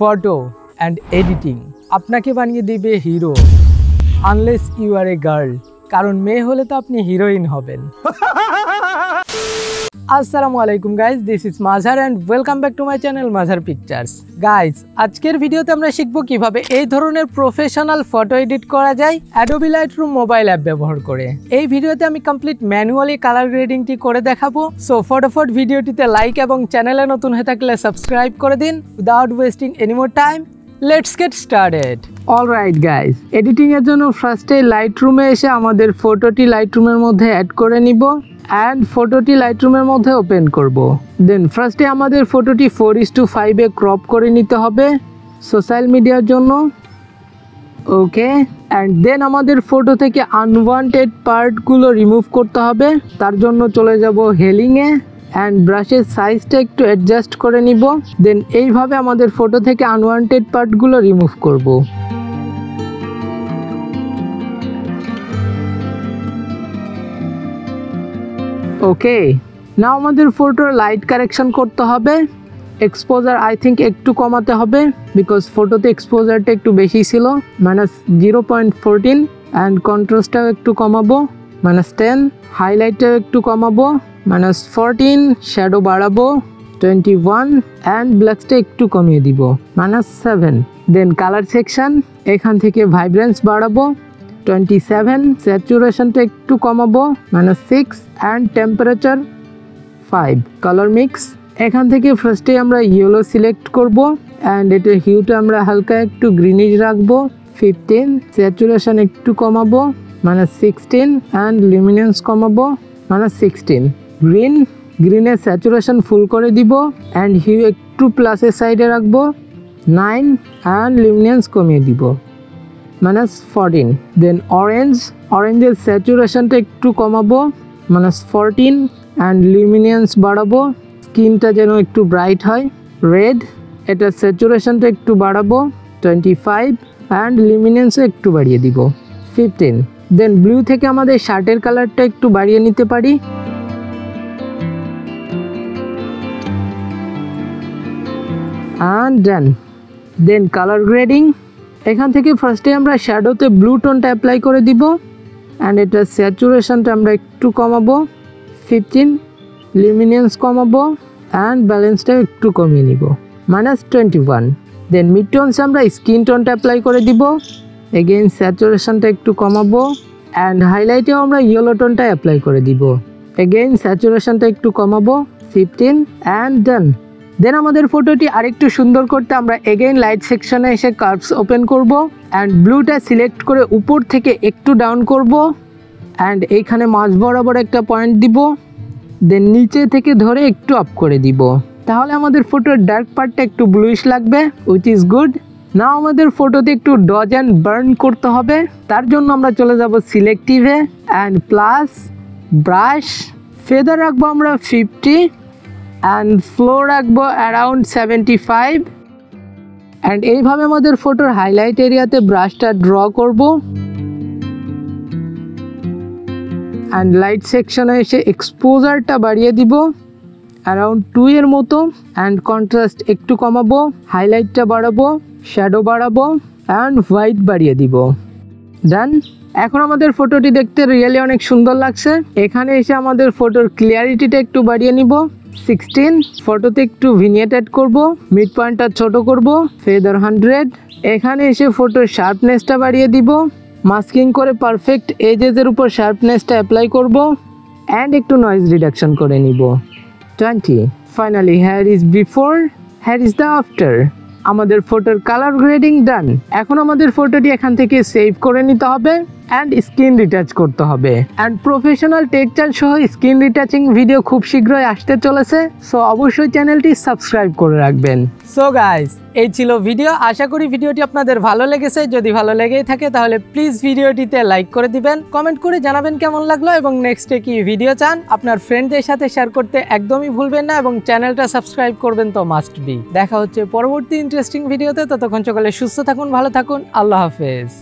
photo and editing. আপনাকে বানিয়ে দিবে hero, unless you are a girl, কারণ মেয়ে হলে তো আপনি হিরোইন হবেন। Assalamualaikum guys, this is Mazhar and welcome back to my channel Mazhar Pictures. Guys, আজকের ভিডিওতে আমরা শিখব কিভাবে এই ধরনের প্রফেশনাল ফটো এডিট করা যায় Adobe Lightroom Mobile App ব্যবহার করে। এই ভিডিওতে আমি কমপ্লিট ম্যানুয়ালি কালার গ্রেডিংটি করে দেখাবো। সো ফটাফট ভিডিওটিতে লাইক এবং চ্যানেলে নতুন হয়ে থাকলে সাবস্ক্রাইব করে দিন। Without wasting any more time, let's get started. Alright guys, editing এর জন্য ফার্স্টে Lightroom এ এসে আমাদের ফটোটি Lightroom এর মধ্যে অ্যাড করে নিব and ফটোটি Lightroom এর মধ্যে ওপেন করব। দেন ফার্স্টে আমাদের ফটোটি 4:5 এ ক্রপ করে নিতে হবে সোশ্যাল মিডিয়ার জন্য। ওকে, and then আমাদের ফটো থেকে আনওয়ান্টেড পার্টগুলো রিমুভ করতে হবে। তার জন্য চলে যাব হেলিং এ and ব্রাশের সাইজটা একটু অ্যাডজাস্ট করে নিব। দেন এইভাবে আমাদের ফটো থেকে আনওয়ান্টেড পার্টগুলো রিমুভ করব। ওকে, নাও আমাদের ফটোর লাইট কারেকশন করতে হবে। এক্সপোজার আই থিঙ্ক একটু কমাতে হবে, বিকজ ফটোতে এক্সপোজারটা একটু বেশি ছিল, -0.14, অ্যান্ড কন্ট্রাস্টটাও একটু কমাবো, -10, হাইলাইটটাও একটু কমাবো, -14, শ্যাডো বাড়াবো, 21, অ্যান্ড ব্ল্যাকসটা একটু কমিয়ে দিব, -7। দেন কালার সেকশন, এখান থেকে ভাইব্রেন্স বাড়াবো, 27, স্যাচুরেশনটা একটু কমাবো, -6, অ্যান্ড টেম্পারেচার 5। কালার মিক্স, এখান থেকে ফার্স্টে আমরা ইয়েলো সিলেক্ট করব অ্যান্ড এটার হিউটা আমরা হালকা একটু গ্রিনিশ রাখবো, 15, স্যাচুরেশন একটু কমাবো, -16, অ্যান্ড লুমিনেন্স কমাবো, -16। গ্রিনের স্যাচুরেশন ফুল করে দিব অ্যান্ড হিউ একটু প্লাসের সাইডে রাখবো, 9, অ্যান্ড লুমিনেন্স কমিয়ে দিব, -14। দেন অরেঞ্জের স্যাচুরেশনটা একটু কমাবো, -14, অ্যান্ড লুমিনেন্স বাড়াবো, স্কিনটা যেন একটু ব্রাইট হয়। রেড, এটার স্যাচুরেশনটা একটু বাড়াবো, 25, অ্যান্ড লুমিনেন্সও একটু বাড়িয়ে দিব, 15। দেন ব্লু থেকে আমাদের শার্টের কালারটা একটু বাড়িয়ে নিতে পারি। ডান। দেন কালার গ্রেডিং, এখান থেকে ফার্স্টে আমরা শ্যাডোতে ব্লু টোনটা অ্যাপ্লাই করে দিব অ্যান্ড এটার স্যাচুরেশনটা আমরা একটু কমাবো, 15, লুমিনেন্স কমাবো অ্যান্ড ব্যালেন্সটাও একটু কমিয়ে নিব, -21। দেন মিড টোনস আমরা স্কিন টোনটা অ্যাপ্লাই করে দিব, এগেইন স্যাচুরেশনটা একটু কমাবো অ্যান্ড হাইলাইটেও আমরা ইয়েলো টোনটা অ্যাপ্লাই করে দিব, এগেইন স্যাচুরেশনটা একটু কমাবো, 15, অ্যান্ড ডান। দেন আমাদের ফটোটি আরেকটু সুন্দর করতে আমরা এগেইন লাইট সেকশনে এসে কার্ভস ওপেন করব অ্যান্ড ব্লুটা সিলেক্ট করে উপর থেকে একটু ডাউন করব অ্যান্ড এইখানে মাঝ বরাবর একটা পয়েন্ট দিব, দেন নিচে থেকে ধরে একটু আপ করে দিব। তাহলে আমাদের ফটোর ডার্ক পার্টটা একটু ব্লুইশ লাগবে, উইচ ইজ গুড। না আমাদের ফটোতে একটু ডজ অ্যান্ড বার্ন করতে হবে, তার জন্য আমরা চলে যাব সিলেক্টিভে অ্যান্ড প্লাস ব্রাশ, ফেদার রাখবো আমরা 50 অ্যান্ড ফ্লো রাখবো অ্যারাউন্ড 75 অ্যান্ড এইভাবে আমাদের ফটোর হাইলাইট এরিয়াতে ব্রাশটা ড্র করব অ্যান্ড লাইট সেকশনে এসে এক্সপোজারটা বাড়িয়ে দিব অ্যারাউন্ড 2 এর মতো অ্যান্ড কন্ট্রাস্ট একটু কমাবো, হাইলাইটটা বাড়াবো, শ্যাডো বাড়াবো অ্যান্ড হোয়াইট বাড়িয়ে দিব। ডান। এখন আমাদের ফটোটি দেখতে রিয়েলি অনেক সুন্দর লাগছে। এখানে এসে আমাদের ফটোর ক্লিয়ারিটিটা একটু বাড়িয়ে নিব, 16, ফটোতে একটু ভিনিয়েট অ্যাড করবো, মিড পয়েন্টটা ছোট করব, ফেদার 100, এখানে এসে ফটোর শার্পনেসটা বাড়িয়ে দিব, মাস্কিং করে পারফেক্ট এজেসের উপর শার্পনেসটা অ্যাপ্লাই করব অ্যান্ড একটু নয়েজ রিডাকশন করে নিব, 20। Finally here is before, here is the after. আমাদের ফটোর কালার গ্রেডিং ডান। এখন আমাদের ফটোটি এখান থেকে সেভ করে নিতে হবে অ্যান্ড স্ক্রিন রিটাচ করতে হবে অ্যান্ড প্রফেশনাল টেক্সচার সহ স্ক্রিন রিটাচিং ভিডিও খুব শীঘ্রই আসতে চলেছে, সো অবশ্যই চ্যানেলটি সাবস্ক্রাইব করে রাখবেন। সো গাইজ, এই ছিল ভিডিও। আশা করি ভিডিওটি আপনাদের ভালো লেগেছে। যদি ভালো লেগেই থাকে তাহলে প্লিজ ভিডিওটিতে লাইক করে দিবেন, কমেন্ট করে জানাবেন কেমন লাগলো এবং নেক্সটে কি ভিডিও চান আপনার ফ্রেন্ডদের সাথে শেয়ার করতে একদমই ভুলবেন না এবং চ্যানেলটা সাবস্ক্রাইব করবেন তো মাস্ট বি। দেখা হচ্ছে পরবর্তী ইন্টারেস্টিং ভিডিওতে, ততক্ষণ সকলে সুস্থ থাকুন, ভালো থাকুন, আল্লাহ হাফেজ।